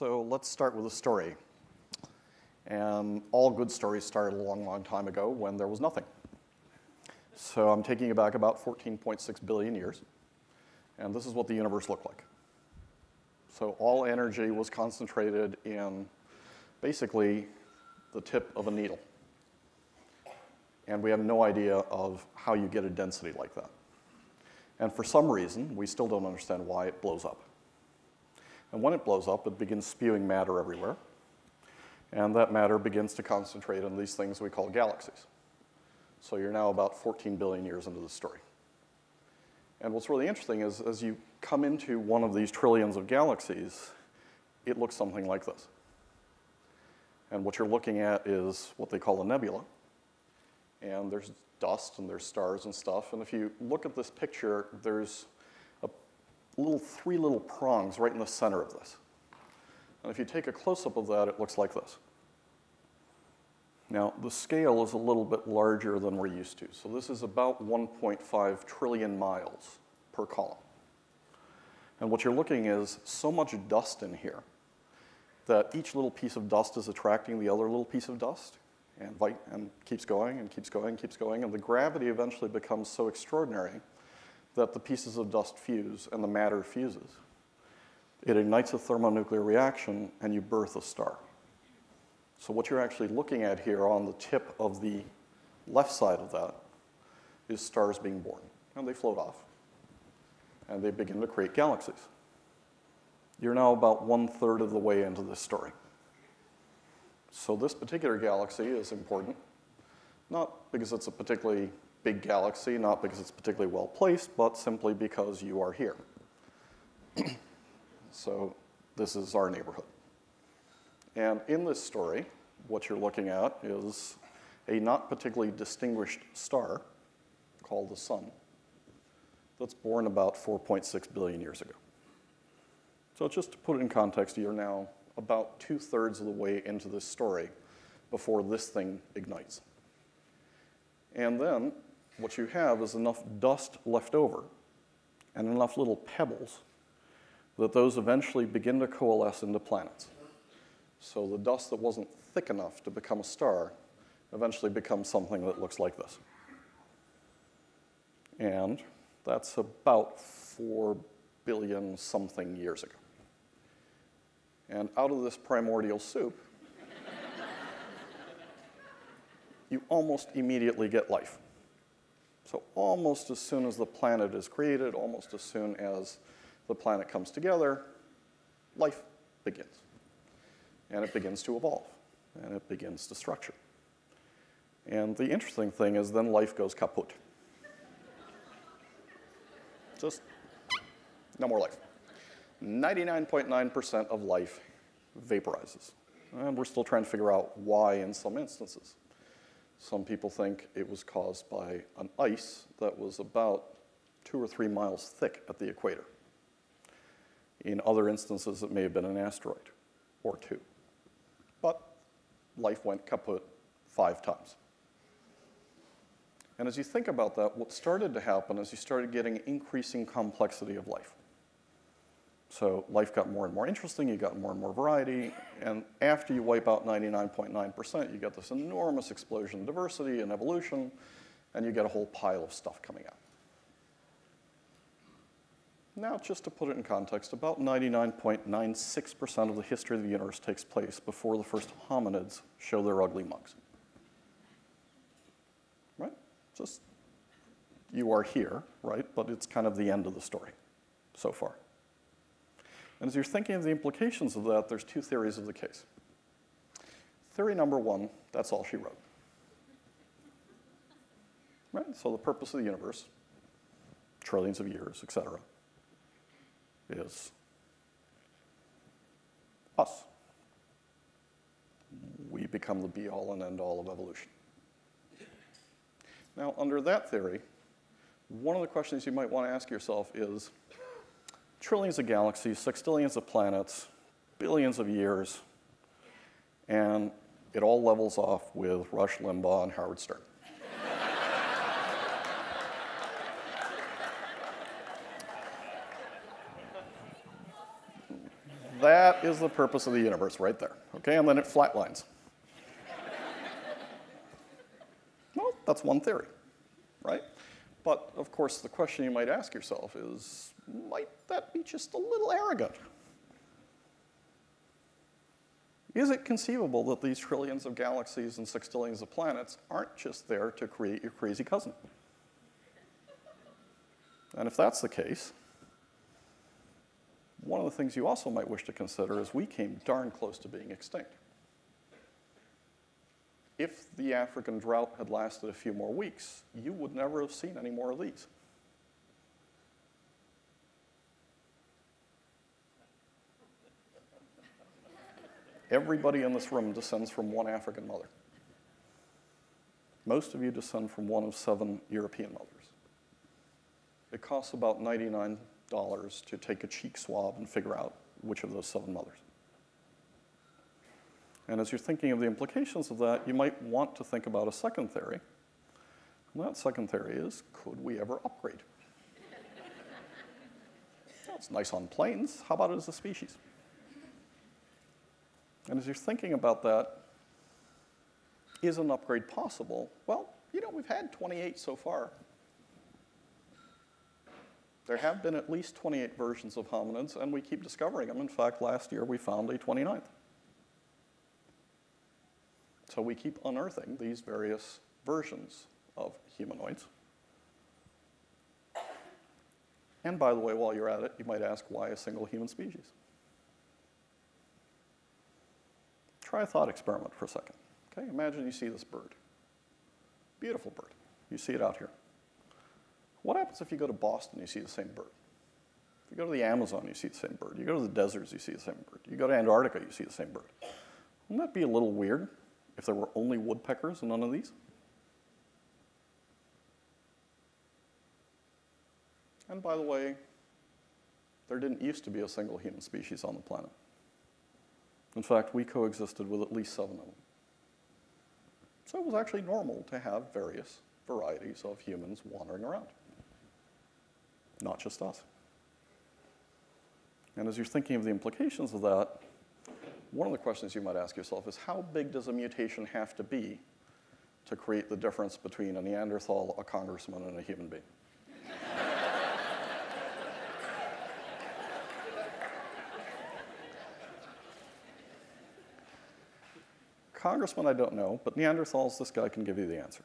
So let's start with a story. And all good stories started a long, long time ago when there was nothing. So I'm taking you back about 14.6 billion years. And this is what the universe looked like. So all energy was concentrated in basically the tip of a needle. And we have no idea of how you get a density like that. And for some reason, we still don't understand why it blows up. And when it blows up, it begins spewing matter everywhere. And that matter begins to concentrate on these things we call galaxies. So you're now about 14 billion years into the story. And what's really interesting is as you come into one of these trillions of galaxies, it looks something like this. And what you're looking at is what they call a nebula. And there's dust, and there's stars and stuff. And if you look at this picture, there's three little prongs right in the center of this. And if you take a close-up of that, it looks like this. Now, the scale is a little bit larger than we're used to. So this is about 1.5 trillion miles per column. And what you're looking is so much dust in here that each little piece of dust is attracting the other little piece of dust and keeps going and keeps going and keeps going. And the gravity eventually becomes so extraordinary that the pieces of dust fuse and the matter fuses. It ignites a thermonuclear reaction, and you birth a star. So what you're actually looking at here on the tip of the left side of that is stars being born. And they float off. And they begin to create galaxies. You're now about 1/3 of the way into this story. So this particular galaxy is important, not because it's a particularly big galaxy, not because it's particularly well placed, but simply because you are here. So this is our neighborhood. And in this story, what you're looking at is a not particularly distinguished star called the sun that's born about 4.6 billion years ago. So just to put it in context, you're now about 2/3 of the way into this story before this thing ignites. And then what you have is enough dust left over and enough little pebbles that those eventually begin to coalesce into planets. So the dust that wasn't thick enough to become a star eventually becomes something that looks like this. And that's about 4 billion something years ago. And out of this primordial soup, you almost immediately get life. So almost as soon as the planet is created, almost as soon as the planet comes together, life begins. And it begins to evolve. And it begins to structure. And the interesting thing is then life goes kaput. Just no more life. 99.9% of life vaporizes. And we're still trying to figure out why in some instances. Some people think it was caused by an ice that was about 2 or 3 miles thick at the equator. In other instances, it may have been an asteroid or two. But life went kaput 5 times. And as you think about that, what started to happen is you started getting increasing complexity of life. So life got more and more interesting, you got more and more variety, and after you wipe out 99.9%, you get this enormous explosion of diversity and evolution, and you get a whole pile of stuff coming out. Now, just to put it in context, about 99.96% of the history of the universe takes place before the first hominids show their ugly mugs. Right? Just, you are here, right? But it's kind of the end of the story so far. And as you're thinking of the implications of that, there's 2 theories of the case. Theory number 1, that's all she wrote. Right? So the purpose of the universe, trillions of years, et cetera, is us. We become the be-all and end-all of evolution. Now, under that theory, one of the questions you might want to ask yourself is, trillions of galaxies, sextillions of planets, billions of years, and it all levels off with Rush Limbaugh and Howard Stern. That is the purpose of the universe right there. Okay, and then it flatlines. Well, that's one theory, right? But of course, the question you might ask yourself is, might that be just a little arrogant? Is it conceivable that these trillions of galaxies and sextillions of planets aren't just there to create your crazy cousin? And if that's the case, one of the things you also might wish to consider is we came darn close to being extinct. If the African drought had lasted a few more weeks, you would never have seen any more of these. Everybody in this room descends from one African mother. Most of you descend from one of 7 European mothers. It costs about $99 to take a cheek swab and figure out which of those 7 mothers. And as you're thinking of the implications of that, you might want to think about a second theory. And that second theory is, could we ever upgrade? Well, it's nice on planes. How about it as a species? And as you're thinking about that, is an upgrade possible? Well, you know, we've had 28 so far. There have been at least 28 versions of hominids, and we keep discovering them. In fact, last year we found a 29th. So we keep unearthing these various versions of humanoids. And by the way, while you're at it, you might ask why a single human species? Try a thought experiment for a second. Okay, imagine you see this bird. Beautiful bird. You see it out here. What happens if you go to Boston, you see the same bird? If you go to the Amazon, you see the same bird. You go to the deserts, you see the same bird. You go to Antarctica, you see the same bird. Wouldn't that be a little weird if there were only woodpeckers and none of these? And by the way, there didn't used to be a single human species on the planet. In fact, we coexisted with at least 7 of them. So it was actually normal to have various varieties of humans wandering around, not just us. And as you're thinking of the implications of that, one of the questions you might ask yourself is, how big does a mutation have to be to create the difference between a Neanderthal, a congressman, and a human being? Congressman, I don't know, but Neanderthals, this guy can give you the answer.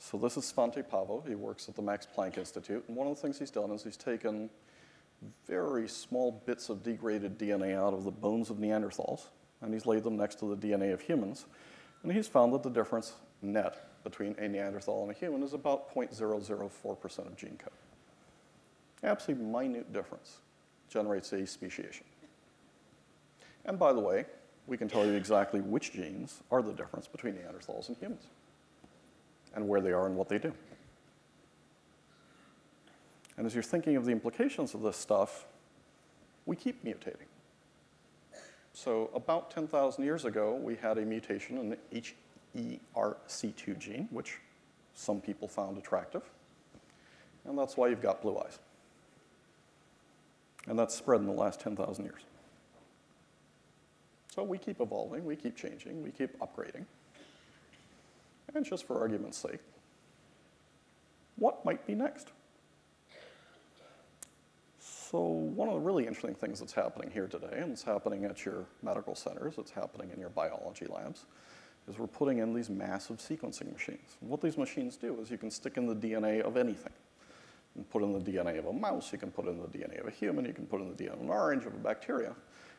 So this is Svante Pääbo. He works at the Max Planck Institute, and one of the things he's done is he's taken very small bits of degraded DNA out of the bones of Neanderthals, and he's laid them next to the DNA of humans, and he's found that the difference net between a Neanderthal and a human is about 0.004% of gene code. Absolutely minute difference generates a speciation. And by the way, we can tell you exactly which genes are the difference between Neanderthals and humans, and where they are and what they do. And as you're thinking of the implications of this stuff, we keep mutating. So about 10,000 years ago, we had a mutation in the HERC2 gene, which some people found attractive. And that's why you've got blue eyes. And that's spread in the last 10,000 years. So we keep evolving, we keep changing, we keep upgrading. And just for argument's sake, what might be next? So one of the really interesting things that's happening here today, and it's happening at your medical centers, it's happening in your biology labs, is we're putting in these massive sequencing machines. And what these machines do is you can stick in the DNA of anything. You can put in the DNA of a mouse, you can put in the DNA of a human, you can put in the DNA of an orange, of a bacteria,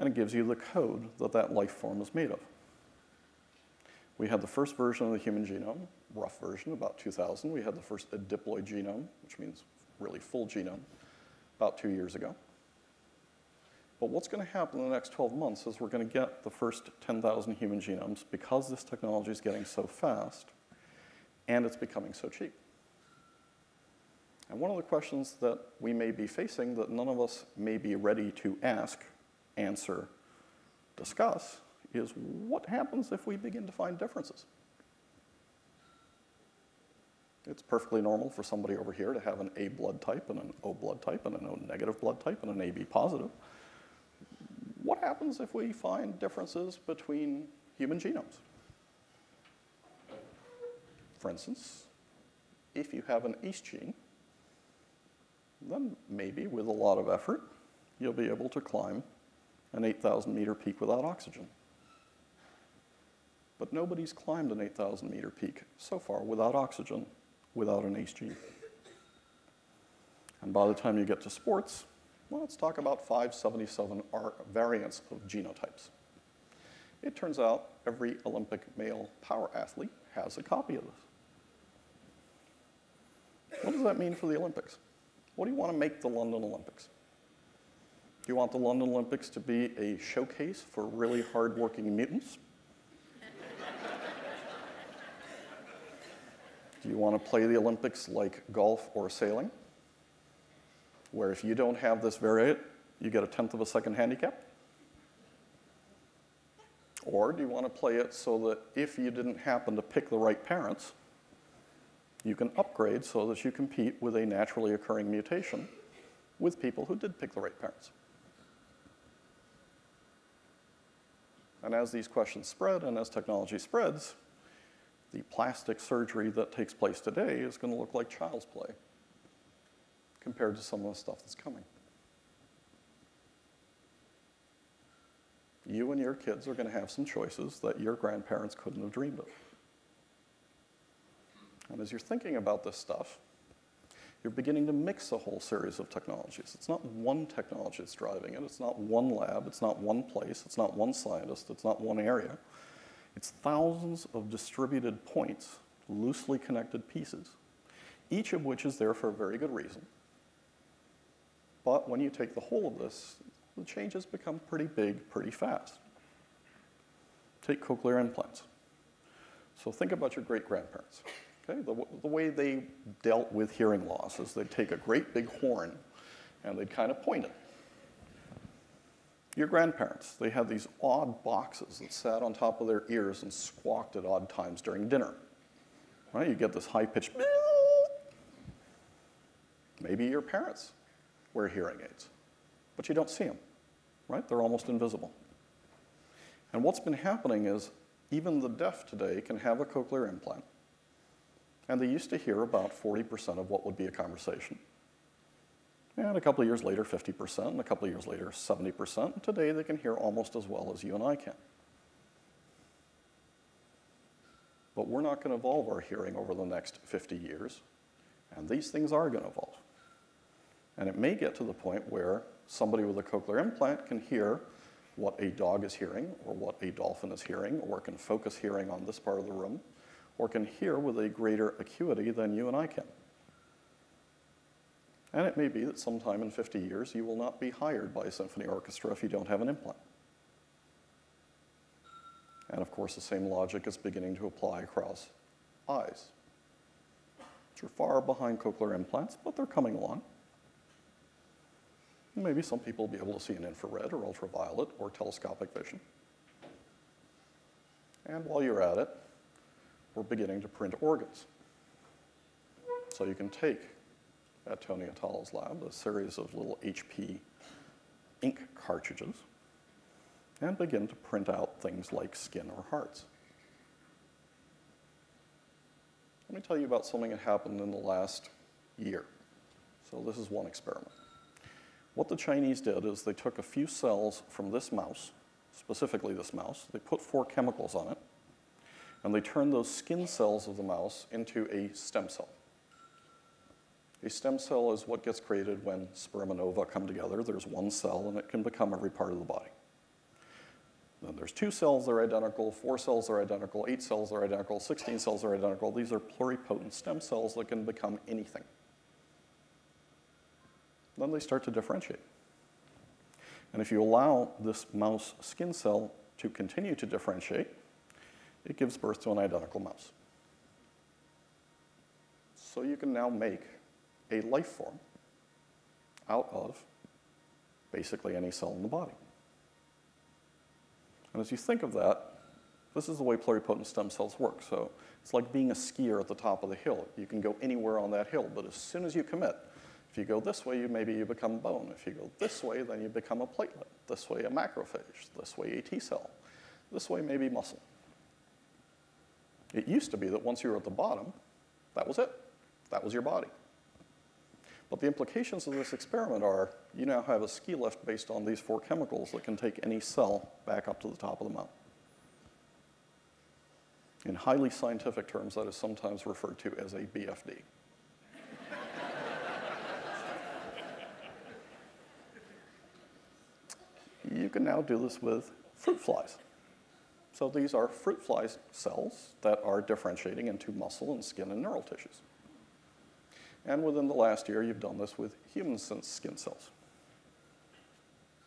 and it gives you the code that that life form is made of. We had the first version of the human genome, rough version, about 2000. We had the first diploid genome, which means really full genome, about 2 years ago. But what's going to happen in the next 12 months is we're going to get the first 10,000 human genomes because this technology is getting so fast and it's becoming so cheap. And one of the questions that we may be facing that none of us may be ready to ask, answer, discuss, is what happens if we begin to find differences? It's perfectly normal for somebody over here to have an A blood type and an O blood type and an O negative blood type and an AB positive. what happens if we find differences between human genomes? For instance, if you have an ACE gene, then maybe with a lot of effort, you'll be able to climb an 8,000-meter peak without oxygen. But nobody's climbed an 8,000-meter peak so far without oxygen, without an ACE gene. And by the time you get to sports, well, let's talk about 577 variants of genotypes. It turns out every Olympic male power athlete has a copy of this. What does that mean for the Olympics? What do you want to make the London Olympics? Do you want the London Olympics to be a showcase for really hard-working mutants? Do you want to play the Olympics like golf or sailing, where if you don't have this variant, you get a 1/10 of a second handicap? Or do you want to play it so that if you didn't happen to pick the right parents, you can upgrade so that you compete with a naturally occurring mutation with people who did pick the right parents? And as these questions spread and as technology spreads, the plastic surgery that takes place today is going to look like child's play compared to some of the stuff that's coming. You and your kids are going to have some choices that your grandparents couldn't have dreamed of. And as you're thinking about this stuff, you're beginning to mix a whole series of technologies. It's not one technology that's driving it. It's not one lab. It's not one place. It's not one scientist. It's not one area. It's thousands of distributed points, loosely connected pieces, each of which is there for a very good reason. But when you take the whole of this, the changes become pretty big, pretty fast. Take cochlear implants. So think about your great-grandparents. Okay? The way they dealt with hearing loss is they'd take a great big horn and they'd kind of point it. Your grandparents, they had these odd boxes that sat on top of their ears and squawked at odd times during dinner. Right? You get this high-pitched beep. Maybe your parents wear hearing aids, but you don't see them. Right? They're almost invisible. And what's been happening is even the deaf today can have a cochlear implant. And they used to hear about 40% of what would be a conversation. And a couple of years later, 50%, and a couple of years later, 70%. And today, they can hear almost as well as you and I can. But we're not going to evolve our hearing over the next 50 years. And these things are going to evolve. And it may get to the point where somebody with a cochlear implant can hear what a dog is hearing, or what a dolphin is hearing, or can focus hearing on this part of the room, or can hear with a greater acuity than you and I can. And it may be that sometime in 50 years, you will not be hired by a symphony orchestra if you don't have an implant. And of course, the same logic is beginning to apply across eyes, which are far behind cochlear implants, but they're coming along. And maybe some people will be able to see in infrared or ultraviolet or telescopic vision. And while you're at it, we're beginning to print organs. So you can take, at Tony Atala's lab, a series of little HP ink cartridges and begin to print out things like skin or hearts. Let me tell you about something that happened in the last year. So this is one experiment. What the Chinese did is they took a few cells from this mouse, specifically this mouse, they put 4 chemicals on it, and they turned those skin cells of the mouse into a stem cell. A stem cell is what gets created when sperm and ova come together. There's one cell, and it can become every part of the body. Then there's 2 cells that are identical, 4 cells that are identical, 8 cells that are identical, 16 cells that are identical. These are pluripotent stem cells that can become anything. Then they start to differentiate. And if you allow this mouse skin cell to continue to differentiate, it gives birth to an identical mouse. So you can now make a life form out of basically any cell in the body. And as you think of that, this is the way pluripotent stem cells work. So it's like being a skier at the top of the hill. You can go anywhere on that hill, but as soon as you commit, if you go this way, maybe you become bone. If you go this way, then you become a platelet. This way, a macrophage. This way, a T cell. This way, maybe muscle. It used to be that once you were at the bottom, that was it. That was your body. But the implications of this experiment are you now have a ski lift based on these 4 chemicals that can take any cell back up to the top of the mountain. In highly scientific terms, that is sometimes referred to as a BFD. You can now do this with fruit flies. So these are fruit fly cells that are differentiating into muscle and skin and neural tissues. And within the last year, you've done this with human skin cells.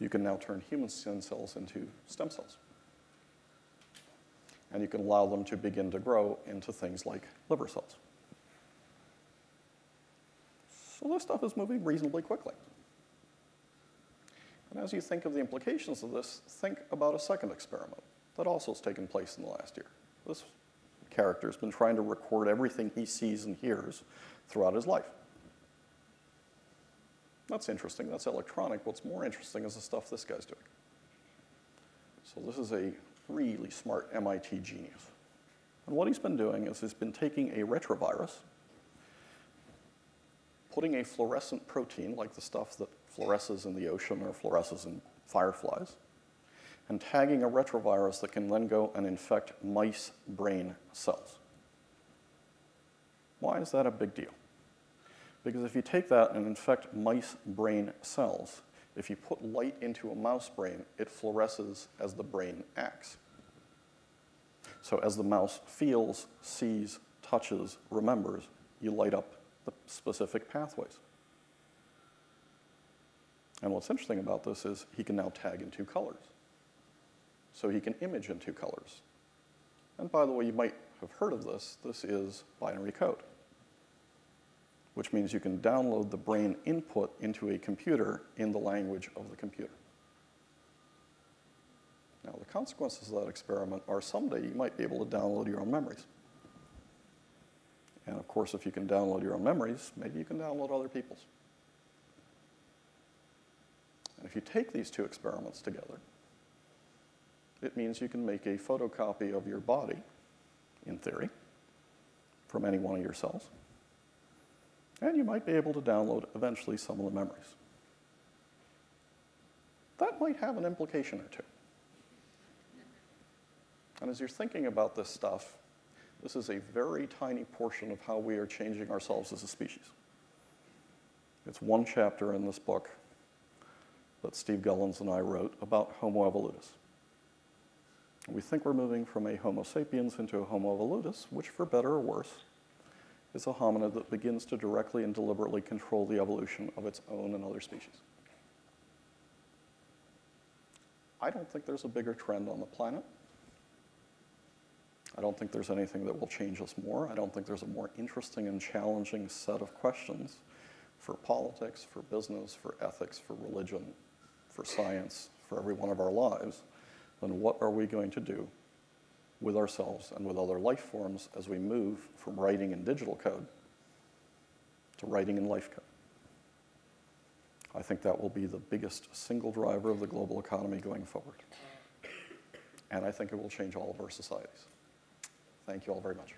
You can now turn human skin cells into stem cells. And you can allow them to begin to grow into things like liver cells. So this stuff is moving reasonably quickly. And as you think of the implications of this, think about a second experiment that also has taken place in the last year. This character has been trying to record everything he sees and hears throughout his life. That's interesting. That's electronic. What's more interesting is the stuff this guy's doing. So this is a really smart MIT genius. And what he's been doing is he's been taking a retrovirus, putting a fluorescent protein, like the stuff that fluoresces in the ocean or fluoresces in fireflies, and tagging a retrovirus that can then go and infect mice brain cells. Why is that a big deal? Because if you take that and infect mice brain cells, if you put light into a mouse brain, it fluoresces as the brain acts. So as the mouse feels, sees, touches, remembers, you light up the specific pathways. And what's interesting about this is he can now tag in 2 colors. So he can image in 2 colors. And by the way, you might have heard of this. This is binary code, which means you can download the brain input into a computer in the language of the computer. Now, the consequences of that experiment are someday you might be able to download your own memories. And of course, if you can download your own memories, maybe you can download other people's. And if you take these 2 experiments together, it means you can make a photocopy of your body, in theory, from any one of your cells. And you might be able to download, eventually, some of the memories. That might have an implication or 2. And as you're thinking about this stuff, this is a very tiny portion of how we are changing ourselves as a species. It's one chapter in this book that Steve Gullans and I wrote about Homo evolutus. We think we're moving from a Homo sapiens into a Homo evolutus, which, for better or worse, is a hominid that begins to directly and deliberately control the evolution of its own and other species. I don't think there's a bigger trend on the planet. I don't think there's anything that will change us more. I don't think there's a more interesting and challenging set of questions for politics, for business, for ethics, for religion, for science, for every one of our lives. Then what are we going to do with ourselves and with other life forms as we move from writing in digital code to writing in life code? I think that will be the biggest single driver of the global economy going forward. And I think it will change all of our societies. Thank you all very much.